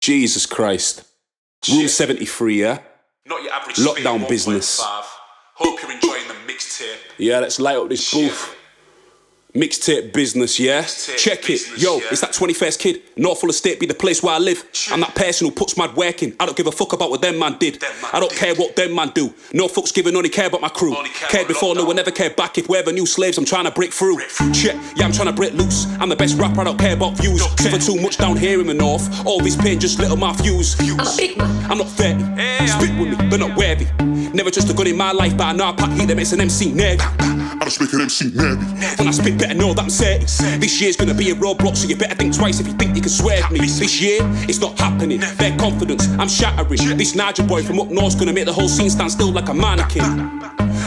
Jesus Christ. Rule 73, yeah? Not your average lockdown business. Hope you're enjoying the mixtape. Yeah, let's light up this booth. Mixtape business, yeah? Check it. Yo, it's that 21st kid. Norfolk Estate be the place where I live. I'm that person who puts mad work in. I don't give a fuck about what them man did. I don't care what them man do. No fucks given, only care about my crew. Cared before, no one ever cared back. If we're the new slaves, I'm trying to break through. Check, yeah, I'm trying to break loose. I'm the best rapper, I don't care about views. Suffer too much down here in the north. All this pain just lit up my fuse. I'm not 30. Spit with me, but not worthy. Never just a gun in my life, but I know I pack heat that makes an MC nervy. I just make an MC nervy. When I spit, better know that I'm certain. This year's gonna be a roadblock, so you better think twice if you think you can swear to me. This year, it's not happening. Their confidence, I'm shattering. This Nigel boy from up north's gonna make the whole scene stand still like a mannequin.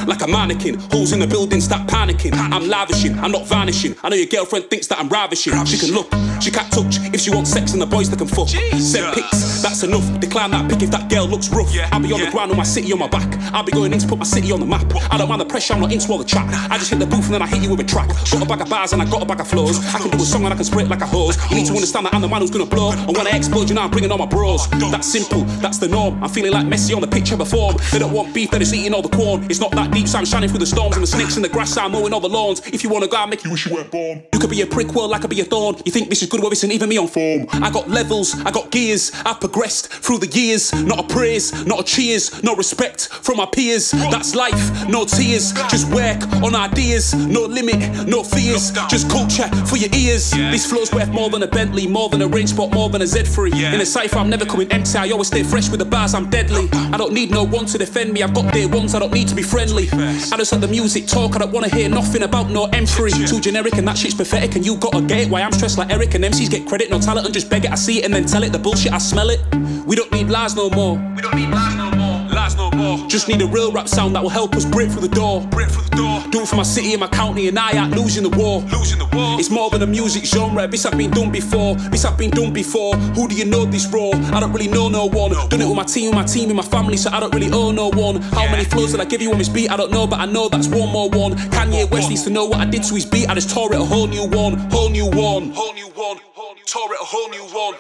Like a mannequin, holes in the building start panicking. I'm lavishing, I'm not vanishing. I know your girlfriend thinks that I'm ravishing. She can look, she can't touch. If she wants sex and the boys they can fuck. Send pics, that's enough. Decline that pic if that girl looks rough. I'll be on the ground with my city on my back. I'll be going in to put my city on the map. I don't mind the pressure, I'm not into all the chat. I just hit the booth and then I hit you with a track. Got a bag of bars and I got a bag of flows. I can do a song and I can spray it like a hose. You need to understand that I'm the man who's gonna blow. And when I explode, you know I'm bringing all my bros. That's simple, that's the norm. I'm feeling like Messi on the pitch of a form. They don't want beef, they're just eating all the corn. It's not that deep, so I'm shining through the storms and the snakes in the grass, so I'm mowing all the lawns. If you wanna go, I'll make you wish you weren't born. You could be a prick, well, I could be a thorn. You think this is good, well, this ain't even me on form. I got levels, I got gears, I've progressed through the years. Not a praise, not a cheers, no respect from my peers. That's life, no tears, just work on ideas. No limit, no fears, just culture for your ears. This flow's worth more than a Bentley, more than a range spot, more than a Z3. In a cypher, I'm never coming empty, I always stay fresh with the bars, I'm deadly. I don't need no one to defend me, I've got day ones, I don't need to be friendly. I just let the music talk, I don't wanna hear nothing about no M3. Too generic and that shit's pathetic, and you gotta get it. Why I'm stressed like Eric and MCs get credit, no talent, and just beg it. I see it and then tell it, the bullshit, I smell it. We don't need lies no more. We don't need lies no more. Lies no more. Just need a real rap sound that will help us break through the door. Break through the door. Do it for my city and my county, and I ain't losing the war. Losing the war. It's more than a music genre. This I've been done before. This I've been done before. Who do you know this raw? I don't really know no one. Done it with my team, and my family, so I don't really owe no one. How many flows did I give you on this beat? I don't know, but I know that's one more one. Kanye West needs to know what I did to his beat. I just tore it a whole new one. Whole new one. Whole new one. Tore it a whole new one.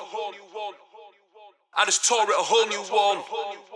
I just tore it a whole new one.